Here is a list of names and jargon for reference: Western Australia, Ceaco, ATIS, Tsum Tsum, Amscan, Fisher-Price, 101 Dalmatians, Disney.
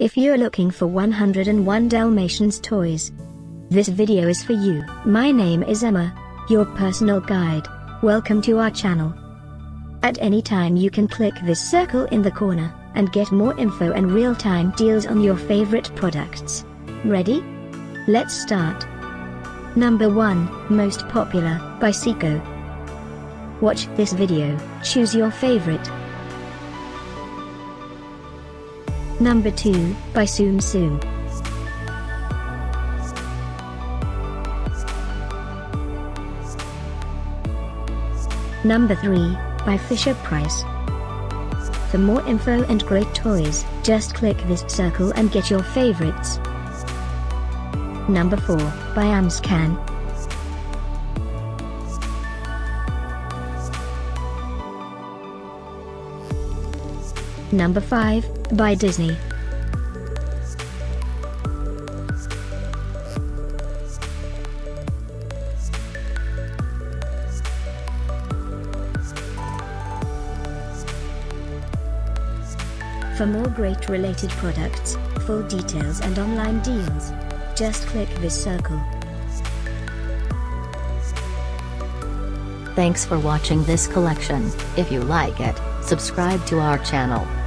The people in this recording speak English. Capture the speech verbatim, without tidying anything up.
If you're looking for one hundred and one Dalmatians toys, this video is for you. My name is Emma, your personal guide. Welcome to our channel. At any time you can click this circle in the corner, and get more info and real-time deals on your favorite products. Ready? Let's start. Number one, Most Popular, by Ceaco. Watch this video, choose your favorite. Number two, by Tsum Tsum. Number three, by Fisher-Price. For more info and great toys, just click this circle and get your favorites. Number four, by Amscan. Number five, by Disney. For more great related products, full details and online deals, just click this circle. Thanks for watching this collection. If you like it, subscribe to our channel.